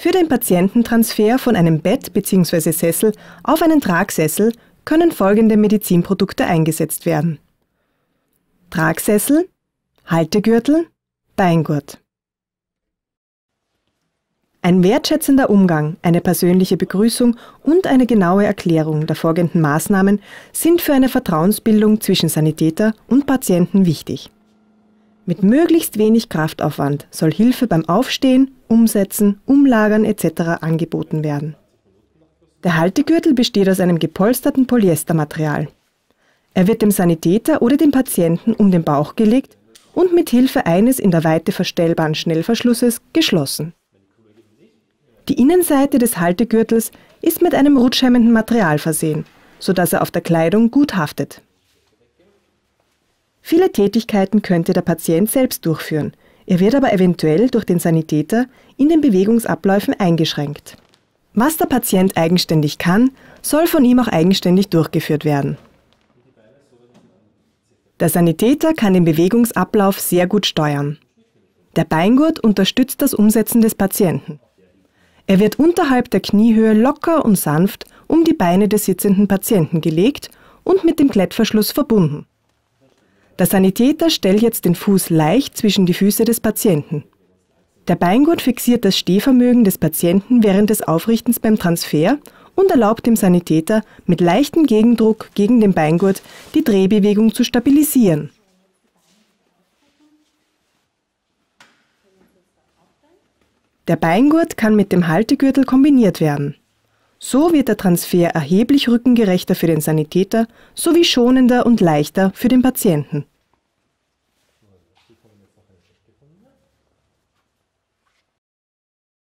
Für den Patiententransfer von einem Bett bzw. Sessel auf einen Tragsessel können folgende Medizinprodukte eingesetzt werden: Tragsessel, Haltegürtel, Beingurt. Ein wertschätzender Umgang, eine persönliche Begrüßung und eine genaue Erklärung der folgenden Maßnahmen sind für eine Vertrauensbildung zwischen Sanitäter und Patienten wichtig. Mit möglichst wenig Kraftaufwand soll Hilfe beim Aufstehen, Umsetzen, Umlagern etc. angeboten werden. Der Haltegürtel besteht aus einem gepolsterten Polyestermaterial. Er wird dem Sanitäter oder dem Patienten um den Bauch gelegt und mit Hilfe eines in der Weite verstellbaren Schnellverschlusses geschlossen. Die Innenseite des Haltegürtels ist mit einem rutschhemmenden Material versehen, sodass er auf der Kleidung gut haftet. Viele Tätigkeiten könnte der Patient selbst durchführen, er wird aber eventuell durch den Sanitäter in den Bewegungsabläufen eingeschränkt. Was der Patient eigenständig kann, soll von ihm auch eigenständig durchgeführt werden. Der Sanitäter kann den Bewegungsablauf sehr gut steuern. Der Beingurt unterstützt das Umsetzen des Patienten. Er wird unterhalb der Kniehöhe locker und sanft um die Beine des sitzenden Patienten gelegt und mit dem Klettverschluss verbunden. Der Sanitäter stellt jetzt den Fuß leicht zwischen die Füße des Patienten. Der Beingurt fixiert das Stehvermögen des Patienten während des Aufrichtens beim Transfer und erlaubt dem Sanitäter mit leichtem Gegendruck gegen den Beingurt die Drehbewegung zu stabilisieren. Der Beingurt kann mit dem Haltegürtel kombiniert werden. So wird der Transfer erheblich rückengerechter für den Sanitäter sowie schonender und leichter für den Patienten.